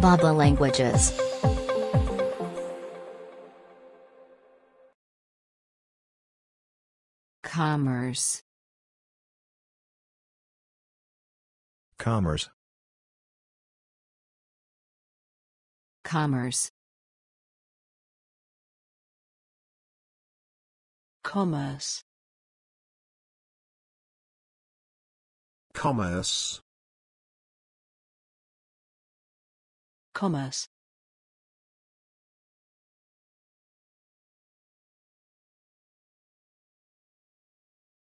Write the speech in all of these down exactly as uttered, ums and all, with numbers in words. bab dot la languages. Commerce. Commerce. Commerce. Commerce. Commerce. Commerce.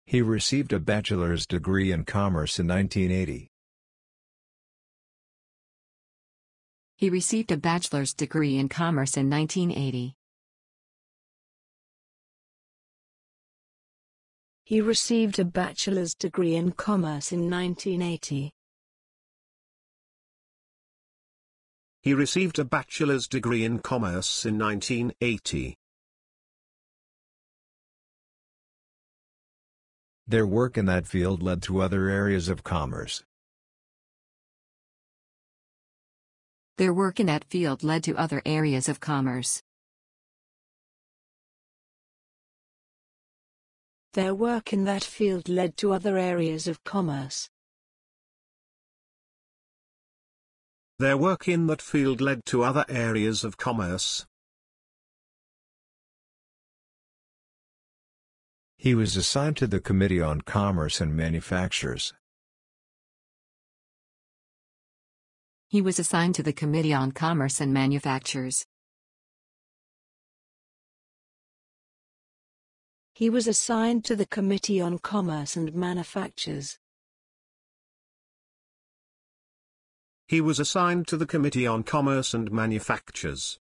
He received a bachelor's degree in commerce in nineteen eighty. He received a bachelor's degree in commerce in nineteen eighty. He received a bachelor's degree in commerce in nineteen eighty. He received a bachelor's degree in commerce in nineteen eighty. Their work in that field led to other areas of commerce. Their work in that field led to other areas of commerce. Their work in that field led to other areas of commerce. Their work in that field led to other areas of commerce. He was assigned to the Committee on Commerce and Manufactures. He was assigned to the Committee on Commerce and Manufactures. He was assigned to the Committee on Commerce and Manufactures. He was assigned to the Committee on Commerce and Manufactures.